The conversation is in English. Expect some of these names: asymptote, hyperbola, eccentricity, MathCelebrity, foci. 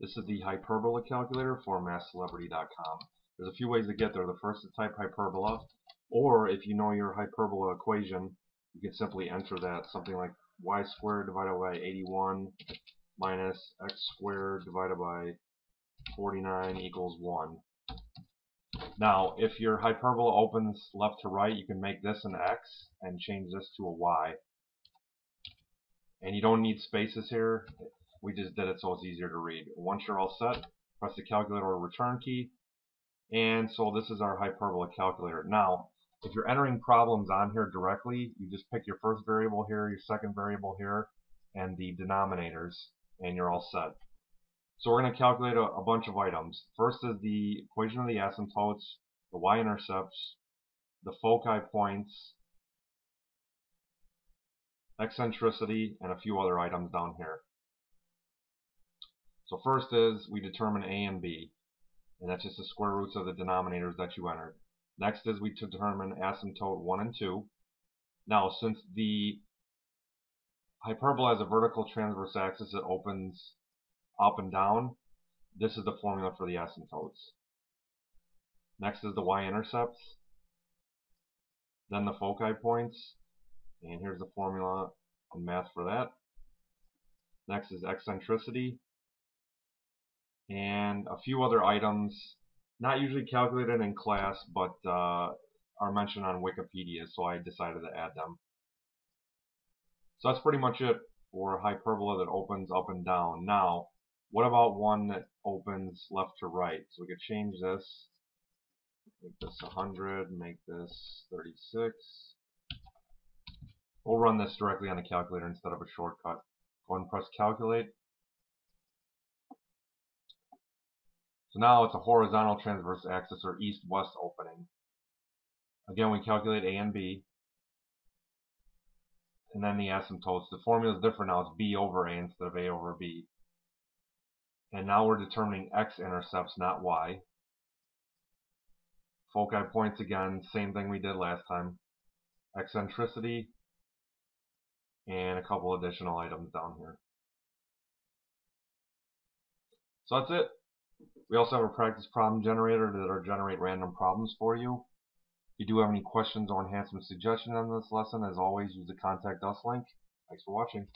This is the hyperbola calculator for MathCelebrity.com. There's a few ways to get there. The first is type hyperbola, or if you know your hyperbola equation, you can simply enter that, something like y squared divided by 81 minus x squared divided by 49 equals 1. Now, if your hyperbola opens left to right, you can make this an x and change this to a y. And you don't need spaces here. We just did it so it's easier to read. Once you're all set, press the calculator or return key. And so this is our hyperbola calculator. Now, if you're entering problems on here directly, you just pick your first variable here, your second variable here, and the denominators, and you're all set. So we're going to calculate a bunch of items. First is the equation of the asymptotes, the y-intercepts, the foci points, eccentricity, and a few other items down here. So first is we determine a and b, and that's just the square roots of the denominators that you entered. Next is we determine asymptote 1 and 2. Now, since the hyperbola has a vertical transverse axis, it opens up and down. This is the formula for the asymptotes. Next is the y-intercepts, then the foci points, and here's the formula in math for that. Next is eccentricity, and a few other items not usually calculated in class, but are mentioned on Wikipedia, so I decided to add them. So that's pretty much it for hyperbola that opens up and down. Now, what about one that opens left to right? So we could change this, make this 100, make this 36. We'll run this directly on the calculator instead of a shortcut. Go and press calculate. So now it's a horizontal transverse axis, or east-west opening. Again, we calculate a and b, and then the asymptotes. The formula is different now. It's b over a instead of a over b. And now we're determining x-intercepts, not y. Foci points again, same thing we did last time. Eccentricity, and a couple additional items down here. So that's it. We also have a practice problem generator that'll generate random problems for you. If you do have any questions or enhancement suggestions on this lesson, as always, use the Contact Us link. Thanks for watching.